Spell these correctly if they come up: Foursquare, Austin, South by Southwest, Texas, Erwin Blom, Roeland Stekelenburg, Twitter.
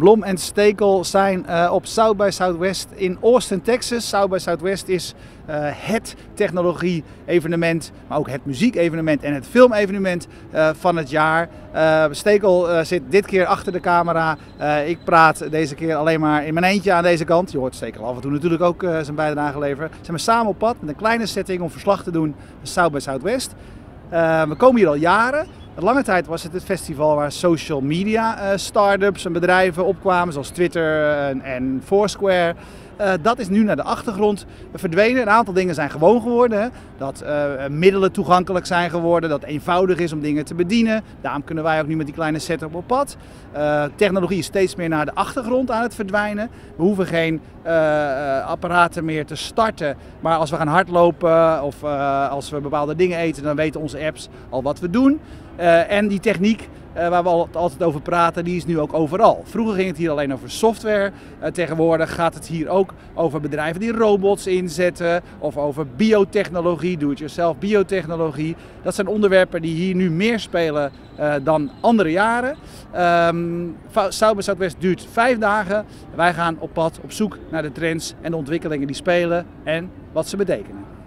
Blom en Stekel zijn op South by Southwest in Austin, Texas. South by Southwest is het technologie-evenement, maar ook het muziek-evenement en het film-evenement van het jaar. Stekel zit dit keer achter de camera. Ik praat deze keer alleen maar in mijn eentje aan deze kant. Je hoort Stekel af en toe natuurlijk ook zijn bijdrage leveren. Zijn we samen op pad met een kleine setting om verslag te doen van South by Southwest. We komen hier al jaren. Lange tijd was het festival waar social media start-ups en bedrijven opkwamen, zoals Twitter en Foursquare. Dat is nu naar de achtergrond verdwenen. Een aantal dingen zijn gewoon geworden. Hè. Dat middelen toegankelijk zijn geworden, dat het eenvoudig is om dingen te bedienen. Daarom kunnen wij ook nu met die kleine setup op pad. Technologie is steeds meer naar de achtergrond aan het verdwijnen. We hoeven geen apparaten meer te starten. Maar als we gaan hardlopen of als we bepaalde dingen eten, dan weten onze apps al wat we doen. En die techniek waar we altijd over praten, die is nu ook overal. Vroeger ging het hier alleen over software. Tegenwoordig gaat het hier ook over bedrijven die robots inzetten. Of over biotechnologie, do-it-yourself biotechnologie. Dat zijn onderwerpen die hier nu meer spelen dan andere jaren. South by Southwest duurt 5 dagen. Wij gaan op pad op zoek naar de trends en de ontwikkelingen die spelen en wat ze betekenen.